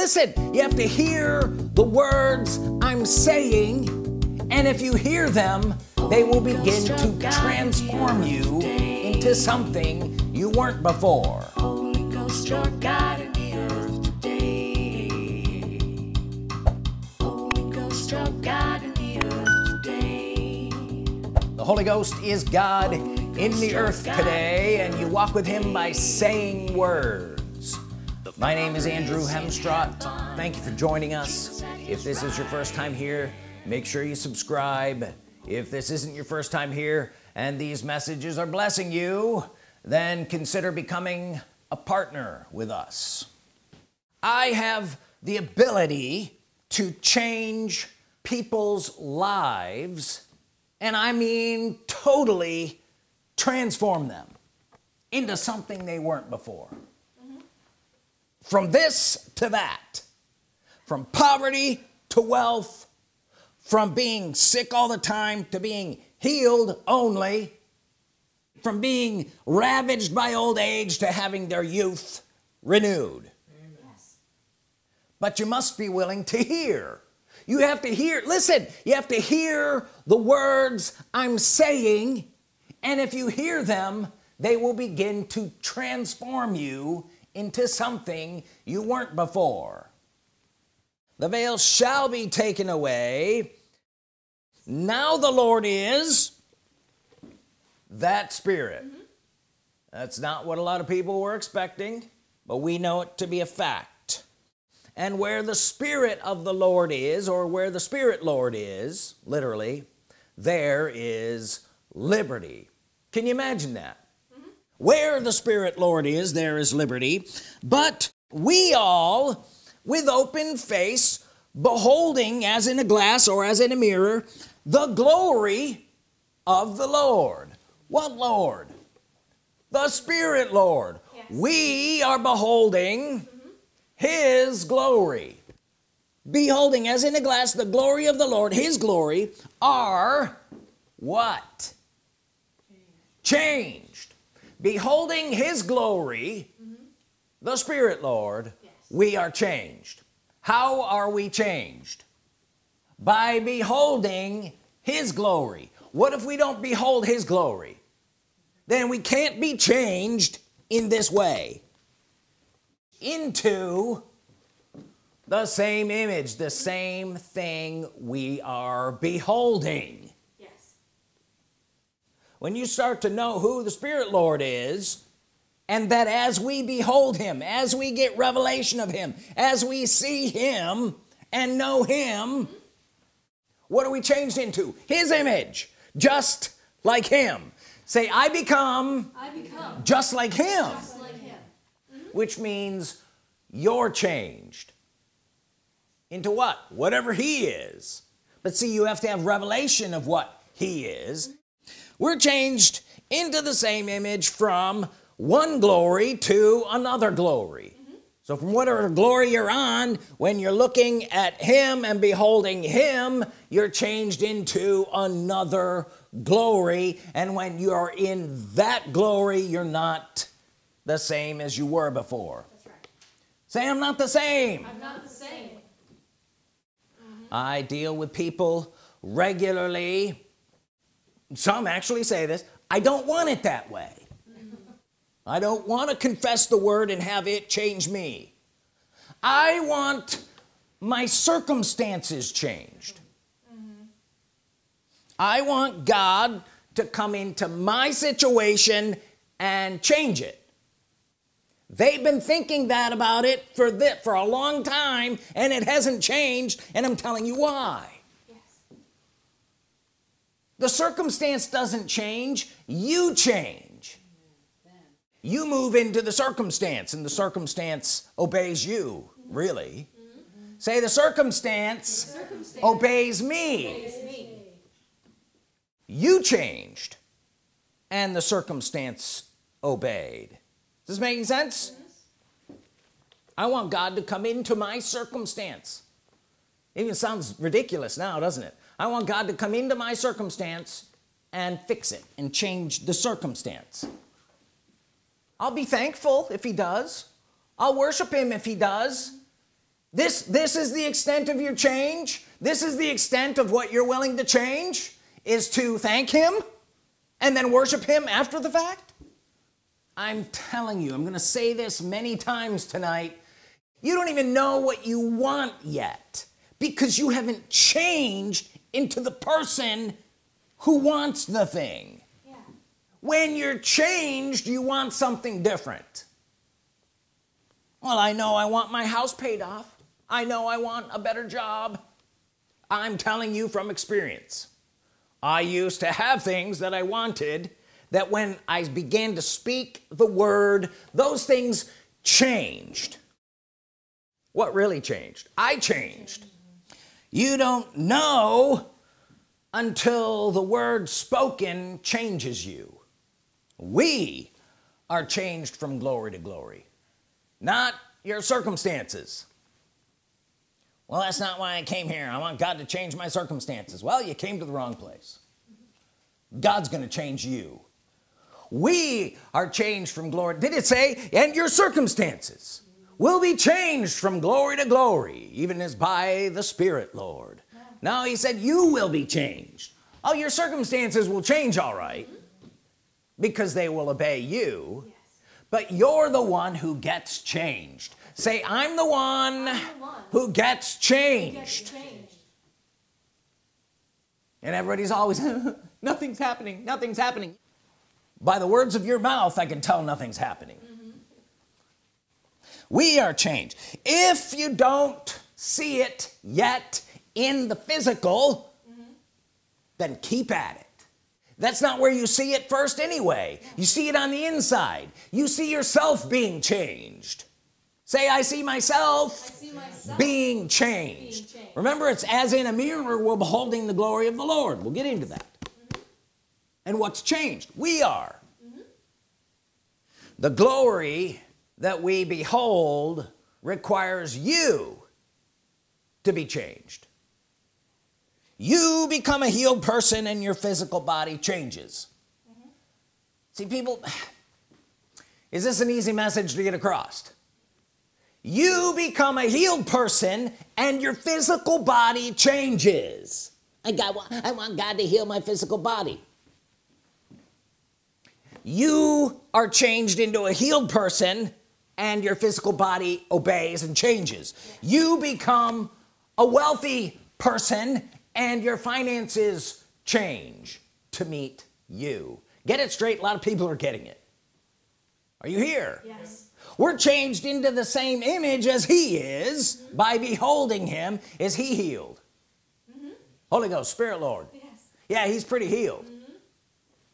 Listen, you have to hear the words I'm saying, and if you hear them, they will begin to transform you into something you weren't before. Holy Ghost, your God in the earth today. Holy Ghost, your God in the earth today. The Holy Ghost is God in the earth today, and you walk with Him by saying words. My name is Andrew Hemstrought. Thank you for joining us. If this is your first time here, make sure you subscribe. If this isn't your first time here and these messages are blessing you, then consider becoming a partner with us. I have the ability to change people's lives, and I mean totally transform them into something they weren't before. From this to that, from poverty to wealth, from being sick all the time to being healed only, from being ravaged by old age to having their youth renewed. Yes. But you must be willing to hear. You have to hear. Listen, you have to hear the words I'm saying, and if you hear them, they will begin to transform you into something you weren't before. The veil shall be taken away. Now the Lord is that Spirit. That's not what a lot of people were expecting, but we know it to be a fact. And where the Spirit of the Lord is, or where the Spirit Lord is, literally, there is liberty. Can you imagine that? Where the Spirit Lord is, there is liberty. But we all, with open face, beholding as in a glass or as in a mirror the glory of the Lord. What Lord? The Spirit Lord. Yes. We are beholding His glory. Beholding as in a glass the glory of the Lord, His glory, are what? Changed. Beholding His glory, the Spirit Lord, yes. We are changed. How are we changed? By beholding His glory. What if we don't behold His glory? Then we can't be changed in this way, into the same image, the same thing we are beholding. Yes. When you start to know who the Spirit Lord is, and that as we behold Him, as we get revelation of Him, as we see Him and know Him, what are we changed into? His image, just like Him. Say, I become just like Him. Just like Him. Which means you're changed into what? Whatever He is. But see, you have to have revelation of what He is. We're changed into the same image from one glory to another glory. So from whatever glory you're on, when you're looking at Him and beholding Him, you're changed into another glory. And when you are in that glory, you're not the same as you were before. That's right. Say, I'm not the same. I'm not the same. I deal with people regularly. Some actually say this: I don't want it that way. I don't want to confess the word and have it change me. I want my circumstances changed. I want God to come into my situation and change it. They've been thinking that about it for a long time, and it hasn't changed, and I'm telling you why. Yes. The circumstance doesn't change, you change. You move into the circumstance, and the circumstance obeys you, really. Say, the circumstance obeys me. You changed, and the circumstance obeyed. Is this making sense? Yes. I want God to come into my circumstance. It even sounds ridiculous now, doesn't it? I want God to come into my circumstance and fix it and change the circumstance. I'll be thankful if He does. I'll worship Him if He does. This is the extent of your change. This is the extent of what you're willing to change, is to thank him and then worship him after the fact. I'm telling you, I'm gonna say this many times tonight, you don't even know what you want yet, because you haven't changed into the person who wants the thing. Yeah. When you're changed, you want something different. Well, I know I want my house paid off. I know I want a better job. I'm telling you from experience, I used to have things that I wanted, that when I began to speak the word, those things changed. What really changed? I changed. You don't know until the word spoken changes you. We are changed from glory to glory, not your circumstances. Well, that's not why I came here. I want God to change my circumstances. Well, you came to the wrong place. God's going to change you. We are changed from glory. Did it say, and your circumstances will be changed from glory to glory, even as by the Spirit, Lord? No, he said you will be changed. Oh, your circumstances will change, all right, because they will obey you. Yes. But you're the one who gets changed. Say, I'm the one who gets changed. And everybody's always nothing's happening, nothing's happening. By the words of your mouth, I can tell nothing's happening. Mm-hmm. We are changed. If you don't see it yet in the physical, mm-hmm, then keep at it. That's not where you see it first anyway. Yeah. You see it on the inside. You see yourself being changed. Say, I see myself being changed. Remember, it's as in a mirror we're beholding the glory of the Lord. We'll get into that. Mm-hmm. And what's changed? We are. Mm-hmm. The glory that we behold requires you to be changed. You become a healed person and your physical body changes. Mm-hmm. See, people, is this an easy message to get across? You become a healed person and your physical body changes. I want God to heal my physical body. You are changed into a healed person and your physical body obeys and changes. You become a wealthy person and your finances change to meet you. Get it straight? A lot of people are getting it. Are you here? Yes. We're changed into the same image as he is. Mm-hmm. By beholding him. Is he healed? Mm-hmm. Holy Ghost, Spirit, Lord. Yes. Yeah, he's pretty healed. Mm-hmm.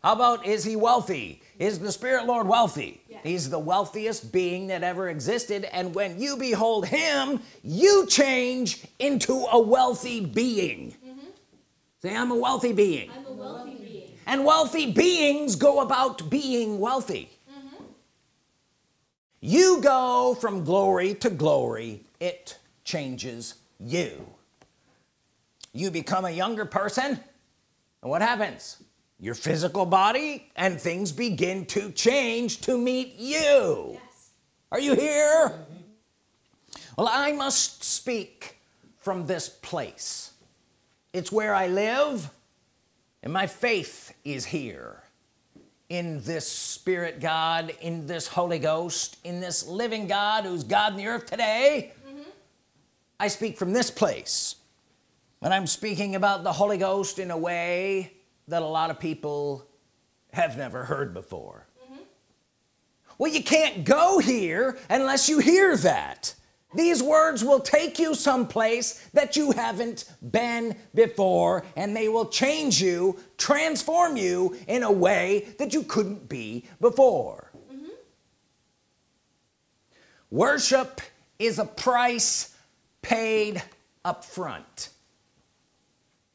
How about, is he wealthy? Is the Spirit Lord wealthy? Yes. He's the wealthiest being that ever existed, and when you behold him, you change into a wealthy being. Mm-hmm. Say, I'm a wealthy being. I'm a wealthy being. And wealthy beings go about being wealthy. Mm-hmm. You go from glory to glory. It changes you. You become a younger person, and what happens? Your physical body and things begin to change to meet you. Yes. Are you here? Mm-hmm. Well, I must speak from this place. It's where I live, and my faith is here in this Spirit God, in this Holy Ghost, in this living God who's God in the earth today. Mm-hmm. I speak from this place, and I'm speaking about the Holy Ghost in a way that a lot of people have never heard before. Mm-hmm. Well, you can't go here unless you hear that. These words will take you someplace that you haven't been before, and they will change you, transform you in a way that you couldn't be before. Mm-hmm. Worship is a price paid up front.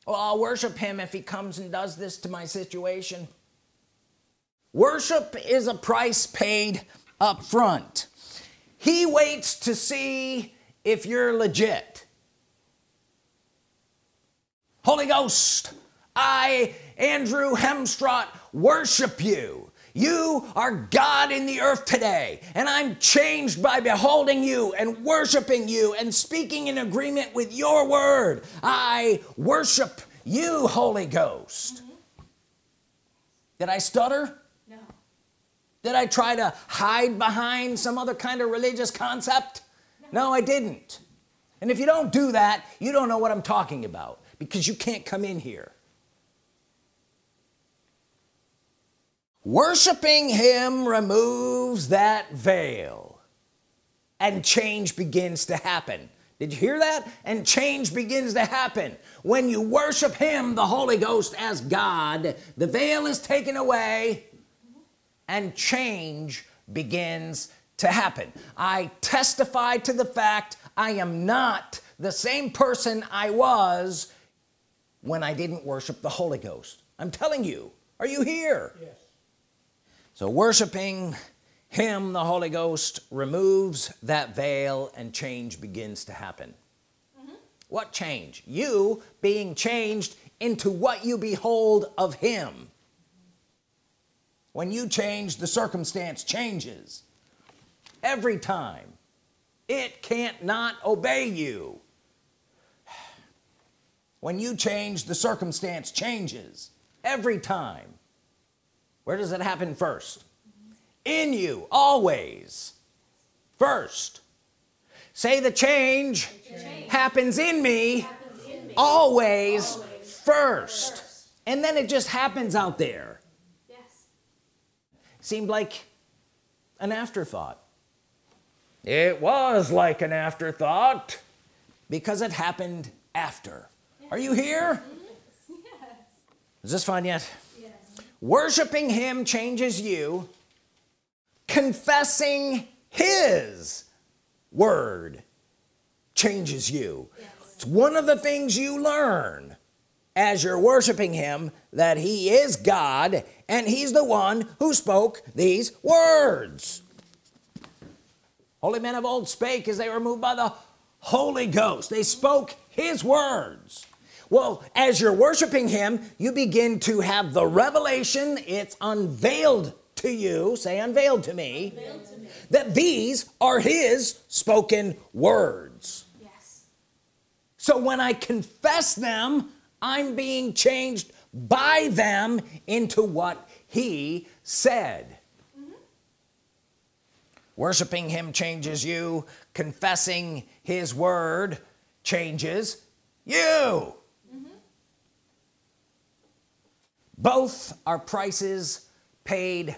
Well, I'll worship him if he comes and does this to my situation. Worship is a price paid up front. He waits to see if you're legit. Holy Ghost, I, Andrew Hemstrought, worship you. You are God in the earth today, and I'm changed by beholding you and worshiping you and speaking in agreement with your word. I worship you, Holy Ghost. Did I stutter? No. Did I try to hide behind some other kind of religious concept? No, I didn't. And if you don't do that, you don't know what I'm talking about, because you can't come in here. Worshiping him removes that veil, and change begins to happen. Did you hear that? And change begins to happen when you worship him, the Holy Ghost, as God. The veil is taken away and change begins to happen. I testify to the fact I am not the same person I was when I didn't worship the Holy Ghost. I'm telling you. Are you here? Yes. So worshiping him, the Holy Ghost, removes that veil and change begins to happen. Mm-hmm. What change? You being changed into what you behold of him. When you change, the circumstance changes. Every time. It can't not obey you. When you change, the circumstance changes. Every time. Where does it happen first? In you, always. First. Say the change, happens in me, always, first. And then it just happens out there. Yes. Seemed like an afterthought. It was like an afterthought because it happened after. Yes. Are you here? Yes. Is this fun yet? Yes. Worshiping him changes you. Confessing his word changes you. Yes. It's one of the things you learn as you're worshiping him, that he is God and he's the one who spoke these words. Holy men of old spake as they were moved by the Holy Ghost. They spoke his words. Well, as you're worshiping him, you begin to have the revelation. It's unveiled to you. Say, unveiled to me. Unveiled to me. That these are his spoken words. Yes. So when I confess them, I'm being changed by them into what he said. Worshiping him changes you. Confessing his word changes you. Mm-hmm. Both are prices paid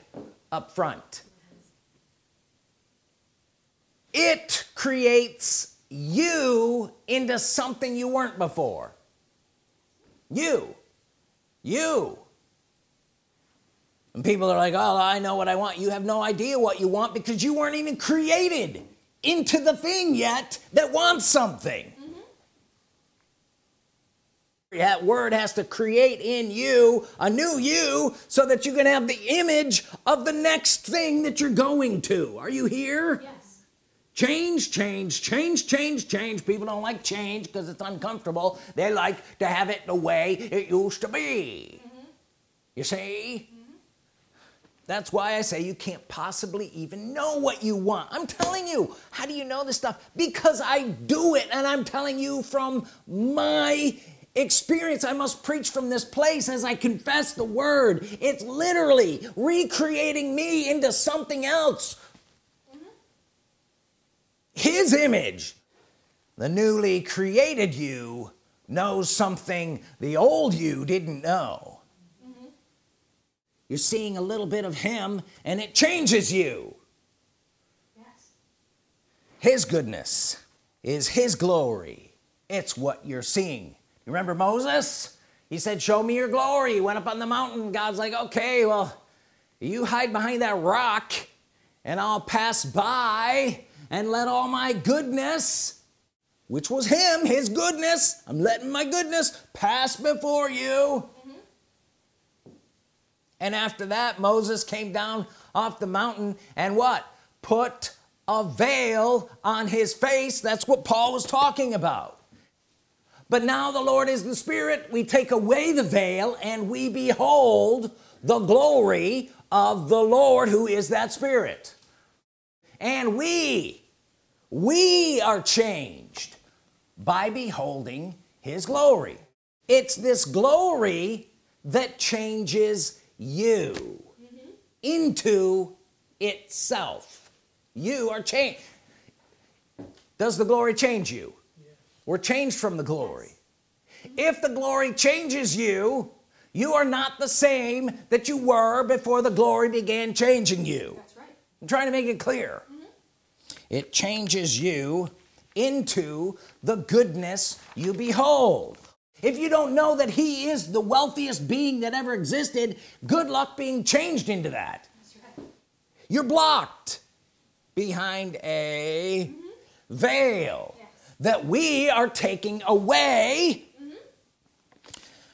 up front. It creates you into something you weren't before. You. And people are like, oh, I know what I want. You have no idea what you want, because you weren't even created into the thing yet that wants something. Mm-hmm. That word has to create in you a new you, so that you can have the image of the next thing that you're going to. Are you here? Yes. Change. People don't like change because it's uncomfortable. They like to have it the way it used to be. Mm-hmm. You see? That's why I say you can't possibly even know what you want. I'm telling you. How do you know this stuff? Because I do it, and I'm telling you from my experience. I must preach from this place as I confess the word. It's literally recreating me into something else. Mm-hmm. His image. The newly created you knows something the old you didn't know. You're seeing a little bit of him, and it changes you. Yes. His goodness is his glory. It's what you're seeing. You remember Moses? He said, show me your glory. He went up on the mountain. God's like, okay, well, you hide behind that rock, and I'll pass by and let all my goodness, which was him, his goodness, I'm letting my goodness pass before you. And after that, Moses came down off the mountain and what? Put a veil on his face. That's what Paul was talking about. But now the Lord is the Spirit. We take away the veil and we behold the glory of the Lord who is that Spirit. And we are changed by beholding his glory. It's this glory that changes you into itself. You are changed. Does the glory change you? Yes. We're changed from the glory. Yes. If the glory changes you, you are not the same that you were before the glory began changing you. That's right. I'm trying to make it clear. It changes you into the goodness you behold. If you don't know that he is the wealthiest being that ever existed, good luck being changed into that. That's right. You're blocked behind a veil that we are taking away.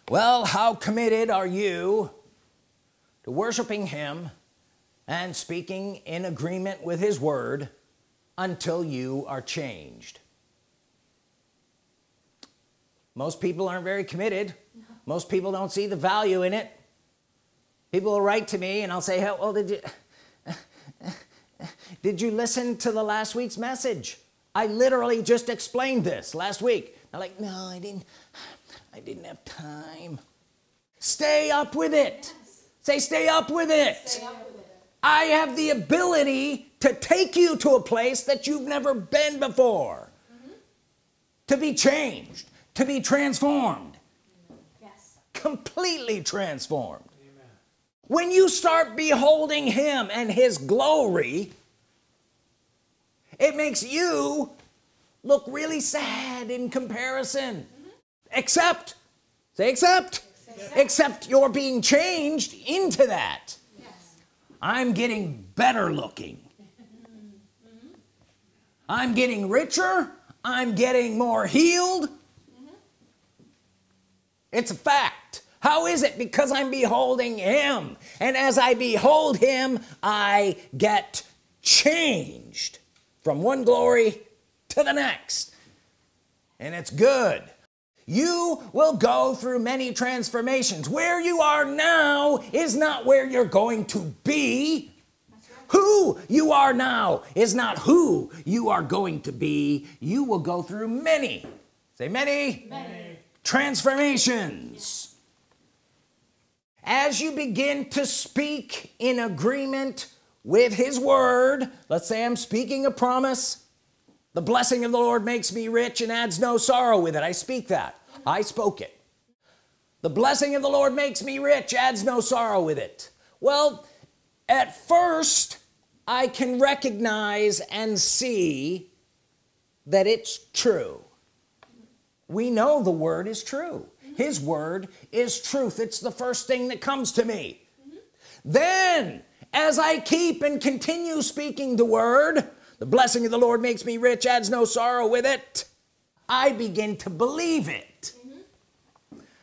Well, how committed are you to worshiping him and speaking in agreement with his word until you are changed? Most people aren't very committed. No. Most people don't see the value in it. People will write to me and I'll say, "Hey, well, did you listen to the last week's message? I literally just explained this last week." I'm like, "No, I didn't have time." Stay up with it. Yes. Say, "Stay up with it." Stay up with it. I have the ability to take you to a place that you've never been before, to be changed, to be transformed. Yes. Completely transformed. Amen. When you start beholding him and his glory, it makes you look really sad in comparison. Except, say except. Except you're being changed into that. I'm getting better looking, I'm getting richer, I'm getting more healed. It's a fact. How is it? Because I'm beholding him, and as I behold him, I get changed from one glory to the next, and it's good. You will go through many transformations. Where you are now is not where you're going to be. Right. Who you are now is not who you are going to be. You will go through many, say many, many transformations. Yes. As you begin to speak in agreement with his word, let's say I'm speaking a promise. The blessing of the Lord makes me rich and adds no sorrow with it. I speak that. I spoke it. The blessing of the Lord makes me rich, adds no sorrow with it. Well, at first, I can recognize and see that it's true. We know the word is true. His word is truth. It's the first thing that comes to me. Then, as I keep and continue speaking the word, the blessing of the Lord makes me rich, adds no sorrow with it, I begin to believe it.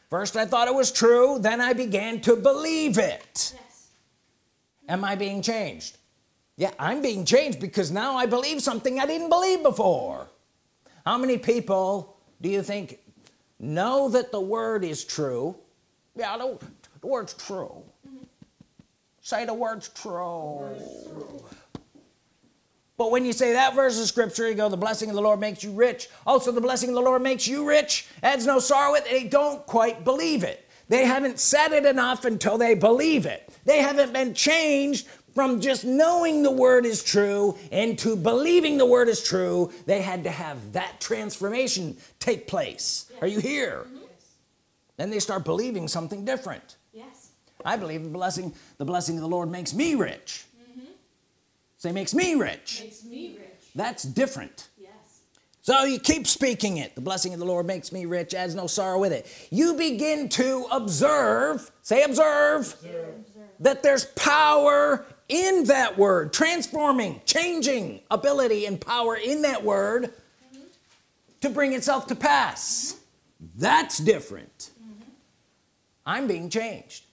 First I thought it was true, then I began to believe it. Yes. Am I being changed? Yeah, I'm being changed because now I believe something I didn't believe before. How many people do you think know that the word is true? Yeah, the word's true. Say the word's true. The word's true. But when you say that verse of scripture, you go, the blessing of the Lord makes you rich. Also, the blessing of the Lord makes you rich, adds no sorrow with it. They don't quite believe it. They haven't said it enough until they believe it. They haven't been changed from just knowing the word is true into believing the word is true. They had to have that transformation take place. Yes. Are you here? Yes. Then they start believing something different. Yes. I believe the blessing of the Lord makes me rich. Say, makes me rich. Makes me rich. That's different. Yes. So you keep speaking it. The blessing of the Lord makes me rich, adds no sorrow with it. You begin to observe, say observe, that there's power in that word, transforming, changing ability and power in that word to bring itself to pass. That's different. I'm being changed.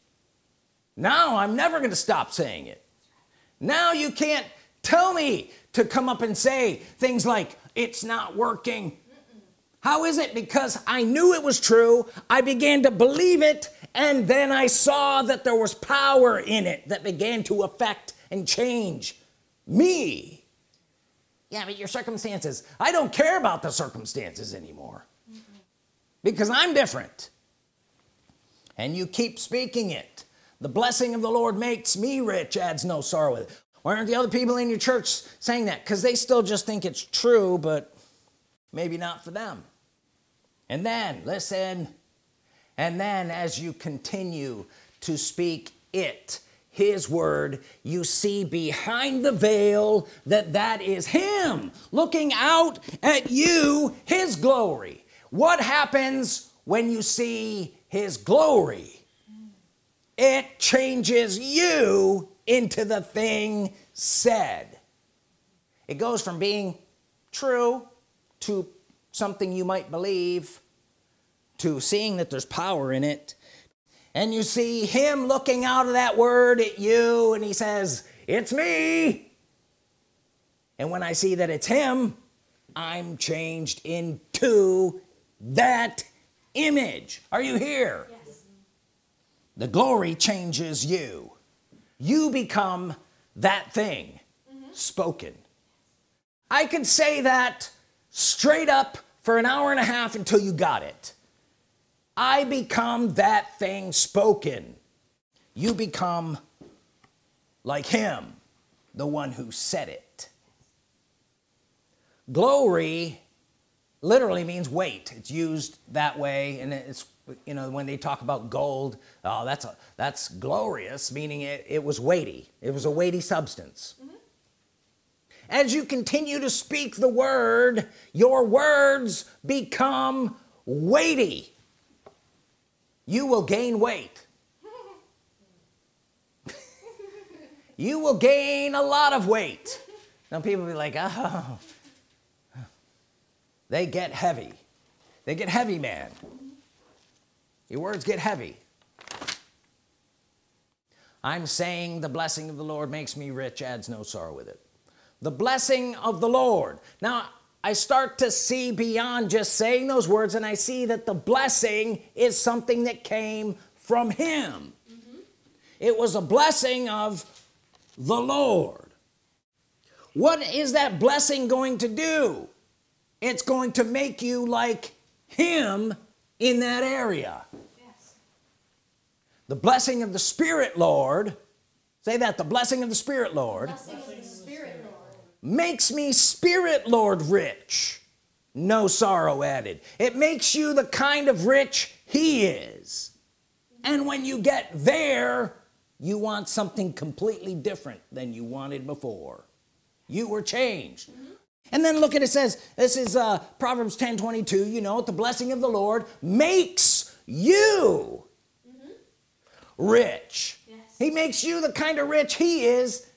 Now I'm never going to stop saying it. Now you can't tell me to come up and say things like, it's not working. How is it? Because I knew it was true, I began to believe it, And then I saw that there was power in it that began to affect and change me. Yeah, but your circumstances, I don't care about the circumstances anymore. Mm-hmm. Because I'm different. And you keep speaking it. The blessing of the Lord makes me rich, adds no sorrow with it. Why aren't the other people in your church saying that? Because they still just think it's true, but maybe not for them. And then, listen, and then as you continue to speak it, his word, you see behind the veil that is him looking out at you, his glory. What happens when you see his glory? It changes you into the thing said. It goes from being true to something you might believe to seeing that there's power in it. And you see him looking out of that word at you, and he says, it's me. And when I see that it's him, I'm changed into that image. Are you here? Yes. The glory changes you. You become that thing spoken. I could say that straight up for an hour and a half until you got it. I become that thing spoken. You become like him, the one who said it. Glory literally means weight. It's used that way, and it's, you know, when they talk about gold, oh, that's glorious, meaning it was weighty. It was a weighty substance. Mm-hmm. As you continue to speak the word, your words become weighty. You will gain weight. You will gain a lot of weight. Now people be like, oh, they get heavy. They get heavy, man. Your words get heavy. I'm saying the blessing of the Lord makes me rich, adds no sorrow with it. The blessing of the Lord. Now, I start to see beyond just saying those words, and I see that the blessing is something that came from him. Mm-hmm. It was a blessing of the Lord. What is that blessing going to do? It's going to make you like him in that area. Yes. The blessing of the Spirit, Lord. Say that, the blessing of the Spirit, Lord. Makes me spirit Lord rich, no sorrow added. It makes you the kind of rich he is. And when you get there, you want something completely different than you wanted before. You were changed. And then look at it, says this is Proverbs 10:22, you know, the blessing of the Lord makes you rich. Yes. He makes you the kind of rich he is.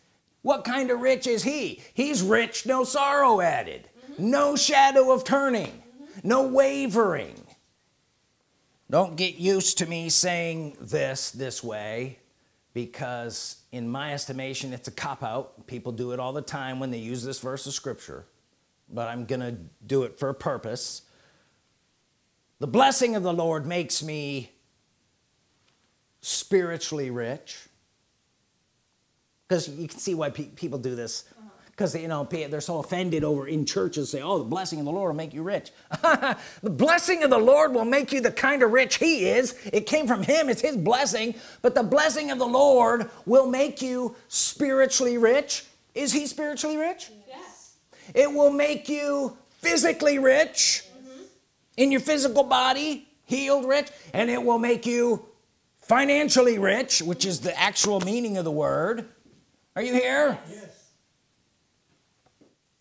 What kind of rich is he? He's rich, no sorrow added, no shadow of turning, no wavering. Don't get used to me saying this way, because in my estimation, it's a cop-out. People do it all the time when they use this verse of scripture, but I'm gonna do it for a purpose. The blessing of the Lord makes me spiritually rich. Because you can see why people do this, because you know they're so offended over in churches. Say, oh, the blessing of the Lord will make you rich. The blessing of the Lord will make you the kind of rich he is. It came from him. It's his blessing. But the blessing of the Lord will make you spiritually rich. Is he spiritually rich? Yes. It will make you physically rich, in your physical body, healed rich. And it will make you financially rich, which is the actual meaning of the word. Are you here? Yes.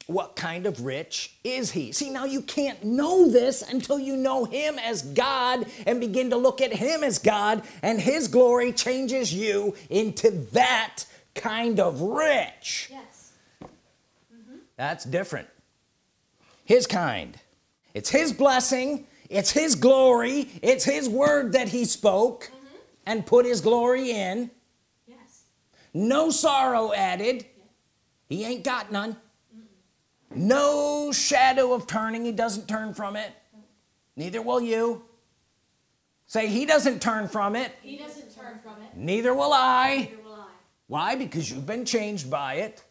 What kind of rich is he? See, now you can't know this until you know him as God and begin to look at him as God, and his glory changes you into that kind of rich. Yes. That's different. His kind. It's his blessing. It's his glory. It's his word that he spoke and put his glory in. No sorrow added. He ain't got none. No shadow of turning. He doesn't turn from it. Neither will you. Say, he doesn't turn from it. He doesn't turn from it. Neither will I. Neither will I. Why? Because you've been changed by it.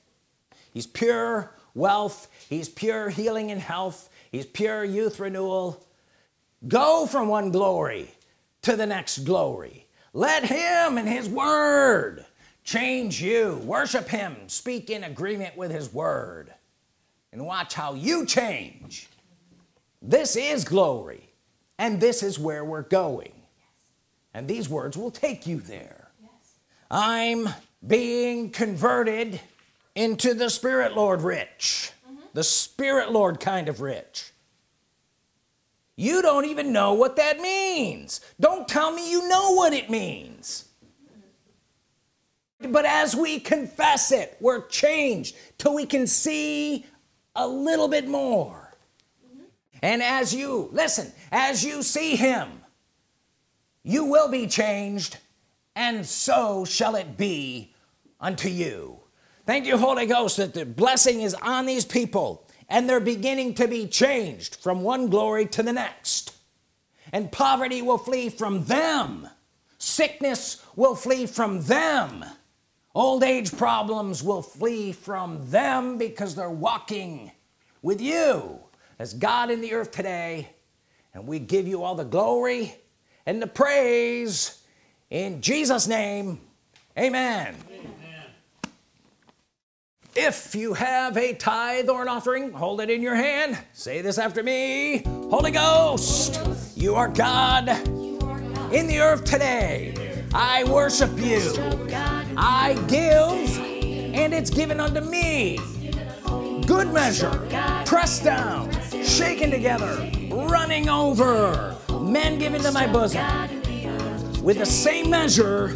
He's pure wealth. He's pure healing and health. He's pure youth renewal. Go from one glory to the next glory. Let him and his word change you. Worship him. Speak in agreement with his word. And watch how you change. This is glory. And this is where we're going. Yes. And these words will take you there. Yes. I'm being converted into the Spirit Lord rich. Mm-hmm. The Spirit Lord kind of rich. You don't even know what that means. Don't tell me you know what it means. Mm-hmm. But as we confess it, we're changed till we can see a little bit more. And as you listen, as you see him, you will be changed, and so shall it be unto you. Thank you, Holy Ghost, that the blessing is on these people, and they're beginning to be changed from one glory to the next. And poverty will flee from them. Sickness will flee from them. Old age problems will flee from them because they're walking with you as God in the earth today. And we give you all the glory and the praise in Jesus' name. Amen. Amen. If you have a tithe or an offering, hold it in your hand. Say this after me. Holy Ghost, Holy Ghost, you are God, you are God in the earth today. I worship you. I give, and it's given unto me. Good measure, pressed down, shaken together, running over, men given to my bosom. With the same measure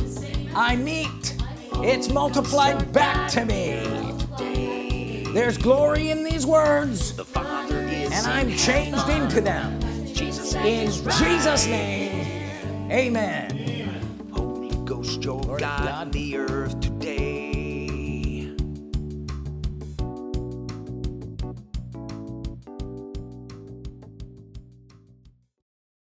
I meet, it's multiplied back to me. There's glory in these words, and I'm changed into them. In Jesus' name, amen. Holy Ghost, you're God in the earth.